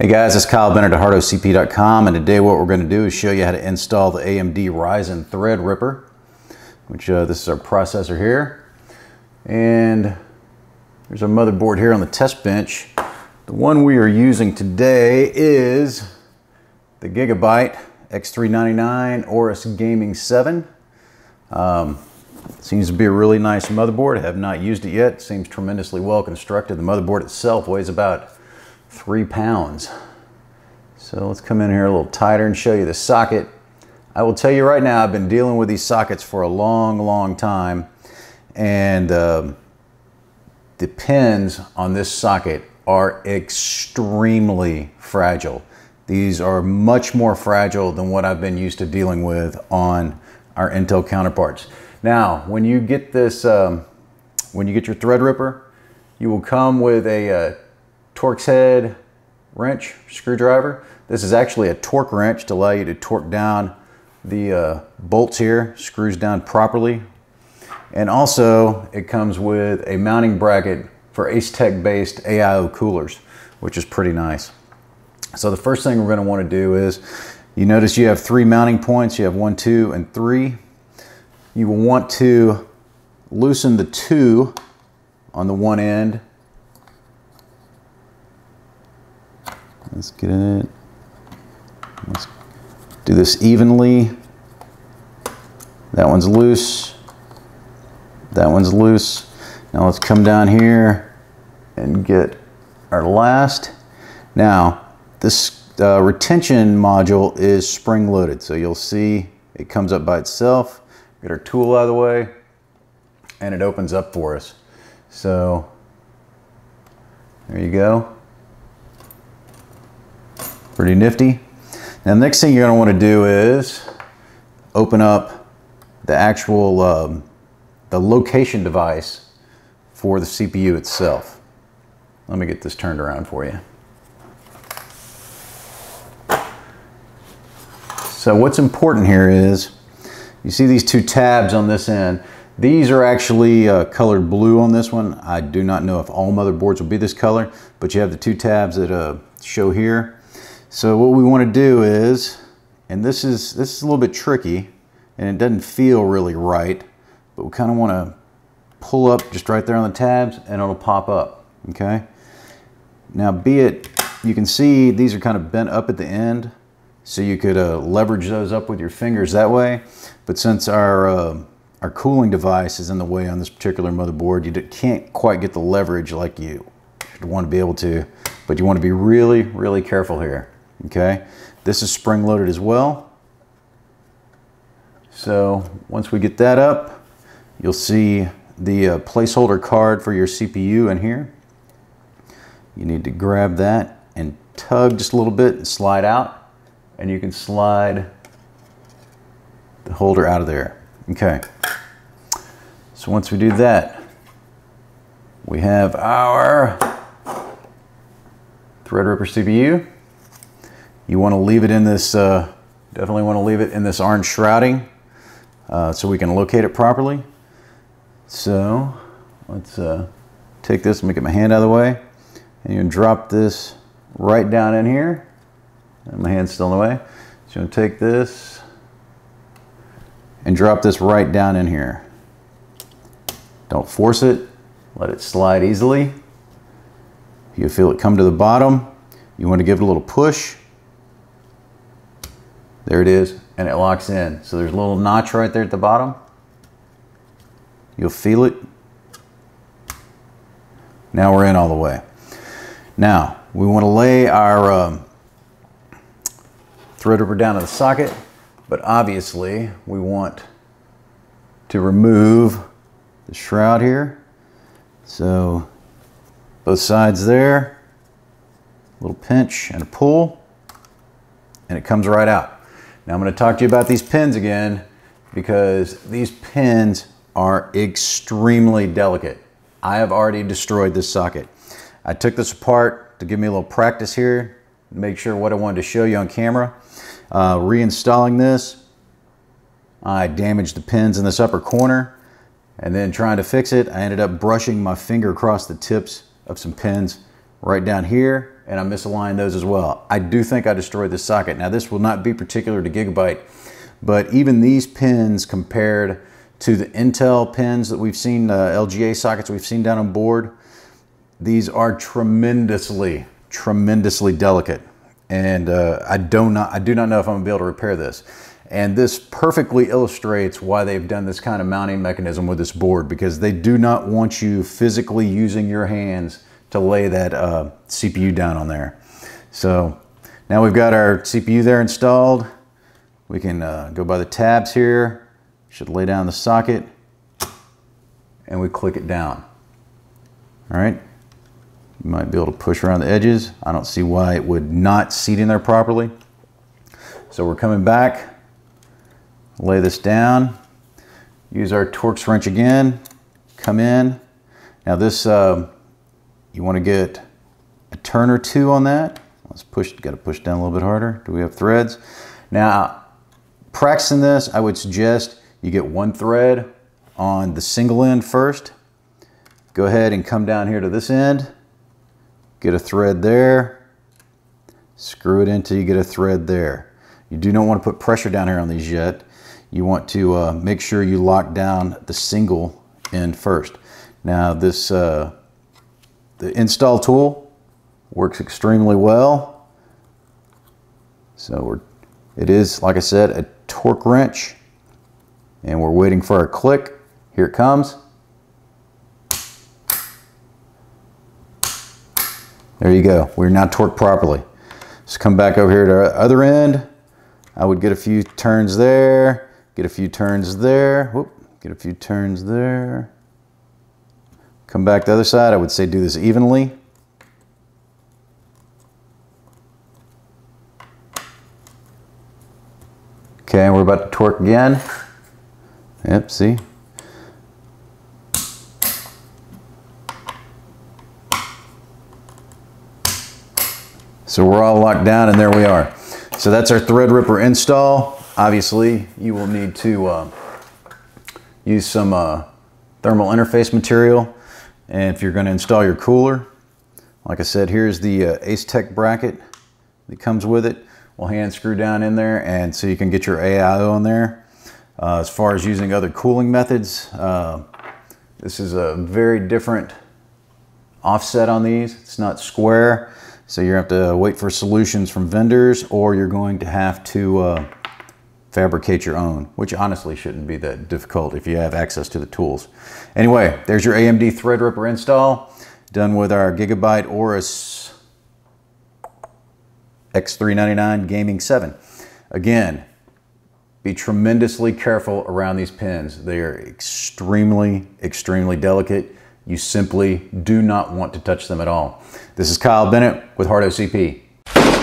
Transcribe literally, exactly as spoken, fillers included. Hey guys, it's Kyle Bennett at hard O C P dot com, and today what we're going to do is show you how to install the A M D Ryzen Threadripper, which uh, this is our processor here. And there's our motherboard here on the test bench. The one we are using today is the Gigabyte X three ninety-nine Aorus Gaming seven. Um, seems to be a really nice motherboard. I have not used it yet. It seems tremendously well constructed. The motherboard itself weighs about three pounds. So let's come in here a little tighter and show you the socket. I will tell you right now, I've been dealing with these sockets for a long, long time, and um, the pins on this socket are extremely fragile. These are much more fragile than what I've been used to dealing with on our Intel counterparts. Now, when you get this, um, when you get your Threadripper, you will come with a uh, Torx head, wrench, screwdriver. This is actually a torque wrench to allow you to torque down the uh, bolts here, screws down properly. And also it comes with a mounting bracket for Asetek based A I O coolers, which is pretty nice. So the first thing we're going to want to do is, you notice you have three mounting points. You have one, two, and three. You will want to loosen the two on the one end. Let's get in it. Let's do this evenly. That one's loose. That one's loose. Now let's come down here and get our last. Now, this uh, retention module is spring-loaded, so you'll see it comes up by itself. Get our tool out of the way, and it opens up for us. So there you go. Pretty nifty. Now the next thing you're going to want to do is open up the actual um, the location device for the C P U itself. Let me get this turned around for you. So what's important here is, you see these two tabs on this end. These are actually uh, colored blue on this one. I do not know if all motherboards will be this color, but you have the two tabs that uh, show here. So what we want to do is, and this is this is a little bit tricky, and it doesn't feel really right, but we kind of want to pull up just right there on the tabs, and it'll pop up, okay? Now, be it, you can see these are kind of bent up at the end, so you could uh, leverage those up with your fingers that way, but since our, uh, our cooling device is in the way on this particular motherboard, you can't quite get the leverage like you should want to be able to, but you want to be really, really careful here. Okay, this is spring-loaded as well. So once we get that up, you'll see the uh, placeholder card for your C P U in here. You need to grab that and tug just a little bit and slide out, and you can slide the holder out of there. Okay, so once we do that, we have our Threadripper C P U. You want to leave it in this, uh, definitely want to leave it in this orange shrouding uh, so we can locate it properly. So let's uh, take this and make it my hand out of the way. And you can drop this right down in here. And my hand's still in the way. So you want to take this and drop this right down in here. Don't force it. Let it slide easily. You feel it come to the bottom. You want to give it a little push. There it is, and it locks in. So there's a little notch right there at the bottom. You'll feel it. Now we're in all the way. Now, we want to lay our um, Threadripper down to the socket, but obviously we want to remove the shroud here. So both sides there, a little pinch and a pull, and it comes right out. Now I'm going to talk to you about these pins again, because these pins are extremely delicate. I have already destroyed this socket. I took this apart to give me a little practice here, make sure what I wanted to show you on camera. Uh, reinstalling this, I damaged the pins in this upper corner, and then trying to fix it, I ended up brushing my finger across the tips of some pins right down here, and I misaligned those as well. I do think I destroyed this socket. Now this will not be particular to Gigabyte, but even these pins compared to the Intel pins that we've seen, the uh, L G A sockets we've seen down on board, these are tremendously, tremendously delicate. And uh, I, do not, I do not know if I'm gonna be able to repair this. And this perfectly illustrates why they've done this kind of mounting mechanism with this board, because they do not want you physically using your hands to lay that uh, C P U down on there. So now we've got our C P U there installed. We can uh, go by the tabs here. Should lay down the socket, and we click it down. All right, you might be able to push around the edges. I don't see why it would not seat in there properly. So we're coming back, lay this down, use our Torx wrench again, come in. Now this, uh, you wanna get a turn or two on that. Let's push, gotta push down a little bit harder. Do we have threads? Now, practicing this, I would suggest you get one thread on the single end first. Go ahead and come down here to this end, get a thread there, screw it until you get a thread there. You do not want to put pressure down here on these yet. You want to uh, make sure you lock down the single end first. Now this, uh, the install tool works extremely well. So we're, it is, like I said, a Torx wrench. And we're waiting for our click. Here it comes. There you go. We're now torqued properly. Let's come back over here to our other end. I would get a few turns there, get a few turns there, whoop, get a few turns there. Come back the other side. I would say do this evenly. Okay, and we're about to torque again. Yep, see? So we're all locked down, and there we are. So that's our Threadripper install. Obviously, you will need to uh, use some uh, thermal interface material, and if you're going to install your cooler. Like I said, here's the uh, Asetek bracket that comes with it. We'll hand screw down in there, and so you can get your A I O on there. Uh, as far as using other cooling methods, uh, this is a very different offset on these. It's not square, so you're going to have to wait for solutions from vendors, or you're going to have to uh, fabricate your own, which honestly shouldn't be that difficult if you have access to the tools. Anyway, there's your A M D Threadripper install, done with our Gigabyte Aorus X three ninety-nine Gaming seven. Again, be tremendously careful around these pins. They are extremely, extremely delicate. You simply do not want to touch them at all. This is Kyle Bennett with Hard O C P.